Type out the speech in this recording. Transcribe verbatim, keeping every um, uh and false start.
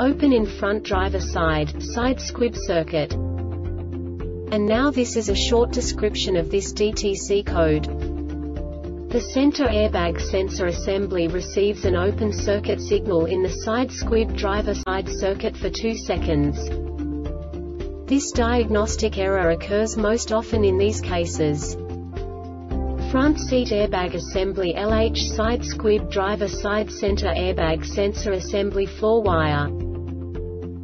open in front driver side, side squib circuit. And now this is a short description of this D T C code. The center airbag sensor assembly receives an open circuit signal in the side squib driver side circuit for two seconds. This diagnostic error occurs most often in these cases. Front seat airbag assembly L H side squib driver side center airbag sensor assembly floor wire.